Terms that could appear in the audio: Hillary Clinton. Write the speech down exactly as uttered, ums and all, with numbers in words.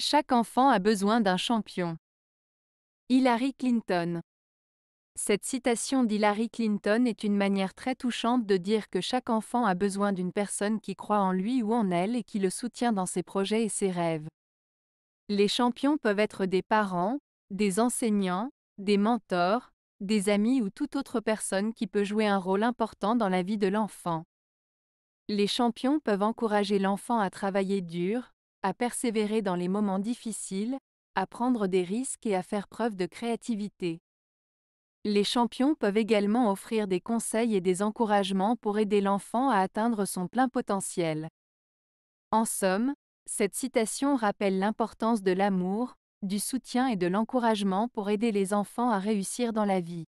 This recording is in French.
Chaque enfant a besoin d'un champion. Hillary Clinton. Cette citation d'Hillary Clinton est une manière très touchante de dire que chaque enfant a besoin d'une personne qui croit en lui ou en elle et qui le soutient dans ses projets et ses rêves. Les champions peuvent être des parents, des enseignants, des mentors, des amis ou toute autre personne qui peut jouer un rôle important dans la vie de l'enfant. Les champions peuvent encourager l'enfant à travailler dur, à persévérer dans les moments difficiles, à prendre des risques et à faire preuve de créativité. Les champions peuvent également offrir des conseils et des encouragements pour aider l'enfant à atteindre son plein potentiel. En somme, cette citation rappelle l'importance de l'amour, du soutien et de l'encouragement pour aider les enfants à réussir dans la vie.